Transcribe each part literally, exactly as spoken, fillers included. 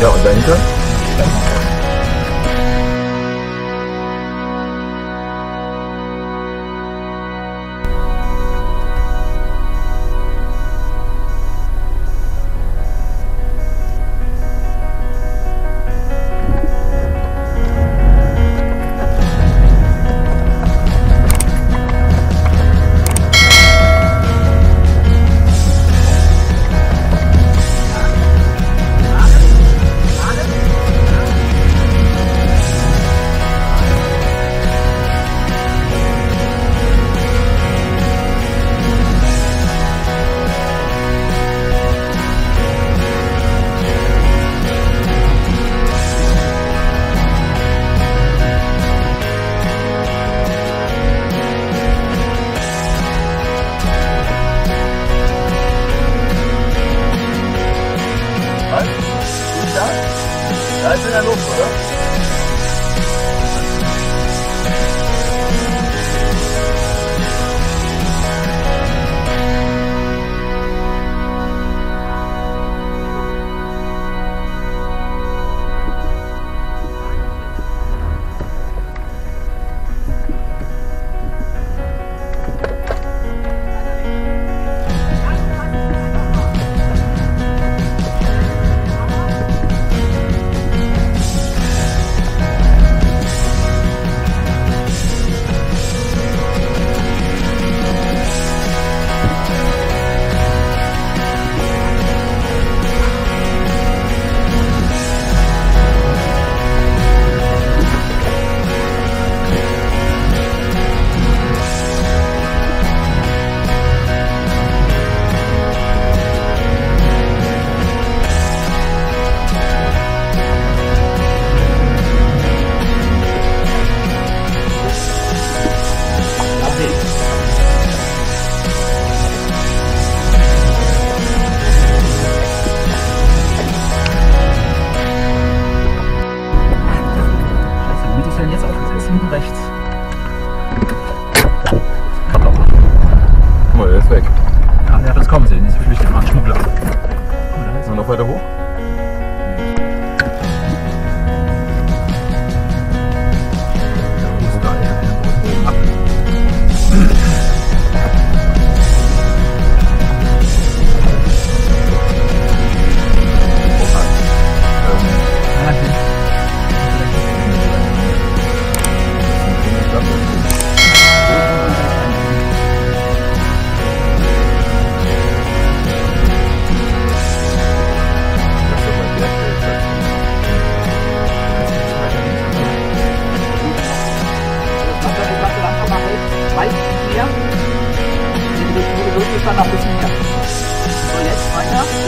Ja, und dahinter? Da ist in der Luft, oder?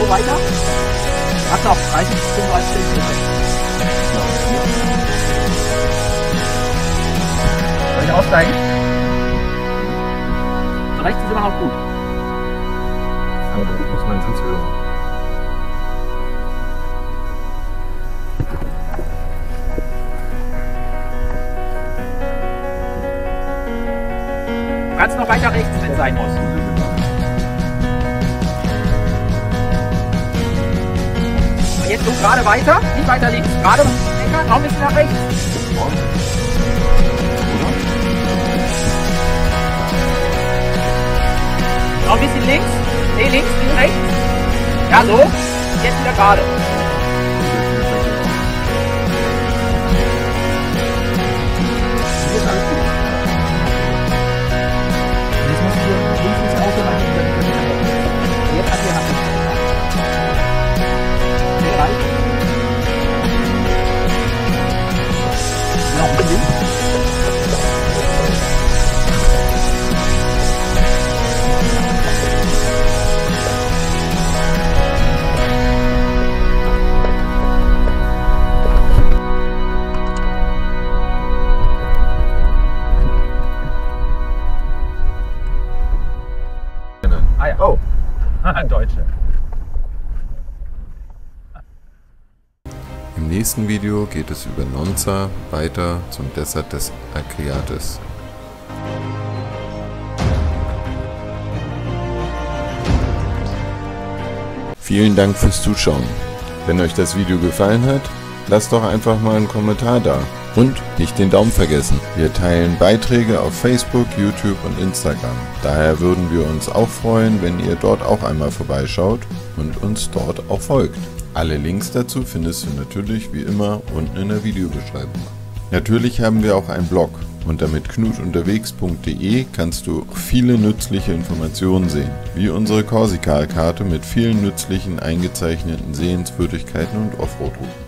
Weiter hoch? Hat auch dreißig bis fünfunddreißig. Soll ich aussteigen? So rechts ist immer noch gut. Aber da muss man ins Hören. Kannst noch weiter rechts, wenn es sein muss. Jetzt so gerade weiter, nicht weiter links, gerade länger, noch ein bisschen nach rechts. Noch ein bisschen links, ne links, nicht rechts. Ja so, jetzt wieder gerade. Oh, Deutsche. Im nächsten Video geht es über Nonza weiter zum Desert des Agriates. Vielen Dank fürs Zuschauen. Wenn euch das Video gefallen hat, lasst doch einfach mal einen Kommentar da und nicht den Daumen vergessen. Wir teilen Beiträge auf Facebook, YouTube und Instagram. Daher würden wir uns auch freuen, wenn ihr dort auch einmal vorbeischaut und uns dort auch folgt. Alle Links dazu findest du natürlich wie immer unten in der Videobeschreibung. Natürlich haben wir auch einen Blog. Unter mit knut unterwegs punkt de kannst du viele nützliche Informationen sehen, wie unsere Korsika-Karte mit vielen nützlichen eingezeichneten Sehenswürdigkeiten und Offroad-Routen.